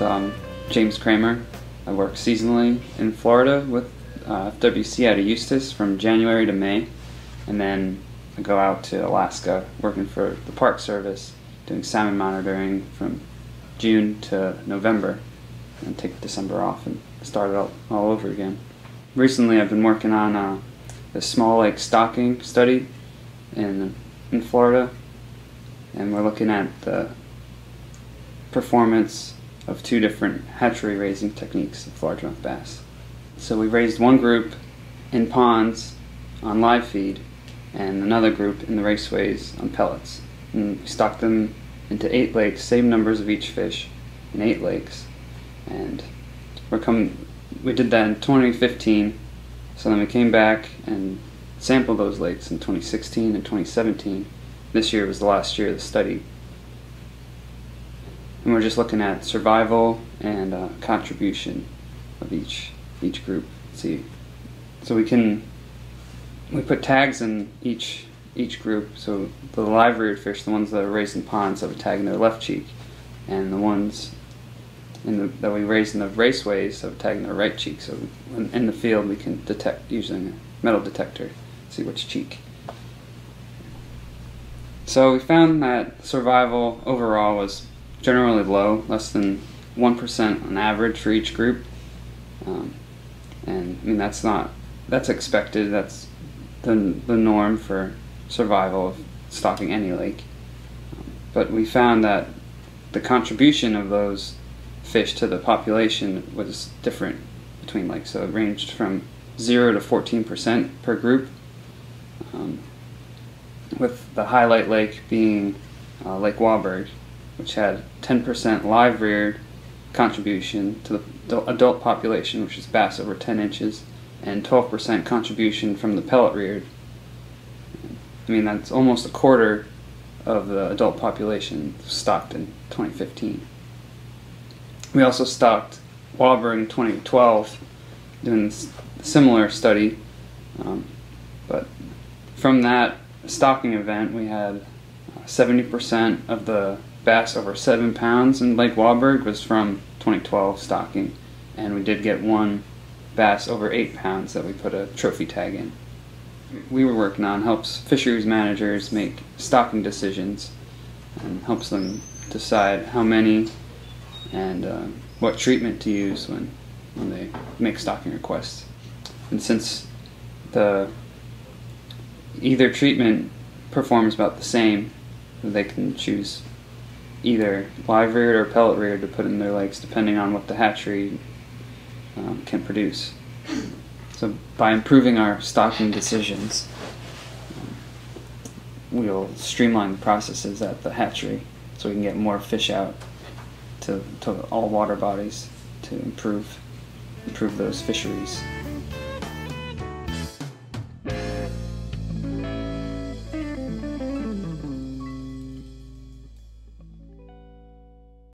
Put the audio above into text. with James Kramer. I work seasonally in Florida with FWC out of Eustis from January to May, and then I go out to Alaska working for the Park Service, doing salmon monitoring from June to November, and take December off and start it all over again. Recently I've been working on this small lake stocking study in Florida, and we're looking at the performance of two different hatchery raising techniques of largemouth bass. So we raised one group in ponds on live feed and another group in the raceways on pellets. And we stocked them into 8 lakes, same numbers of each fish in 8 lakes. And we did that in 2015, so then we came back and sampled those lakes in 2016 and 2017. This year was the last year of the study. And we're just looking at survival and contribution of each group. See, so we put tags in each group. So the live reared fish, the ones that are raised in ponds, have a tag in their left cheek, and the ones that we raised in the raceways have a tag in their right cheek. So in the field, we can detect using a metal detector, see which cheek. So we found that survival overall was generally low, less than 1% on average for each group, and I mean that's expected. That's the norm for survival of stocking any lake. But we found that the contribution of those fish to the population was different between lakes. So it ranged from 0 to 14% per group, with the highlight lake being Lake Wahlberg, which had 10% live reared contribution to the adult population, which is bass over 10 inches, and 12% contribution from the pellet reared. I mean, that's almost a quarter of the adult population stocked in 2015. We also stocked Woburn in 2012 doing a similar study, but from that stocking event we had 70% of the bass over 7 pounds in Lake Wahlberg was from 2012 stocking, and we did get one bass over 8 pounds that we put a trophy tag in. We were working on helps fisheries managers make stocking decisions and helps them decide how many and what treatment to use when they make stocking requests. And since either treatment performs about the same, they can choose either live reared or pellet reared to put in their lakes, depending on what the hatchery can produce. So by improving our stocking decisions, we'll streamline the processes at the hatchery so we can get more fish out to all water bodies to improve those fisheries.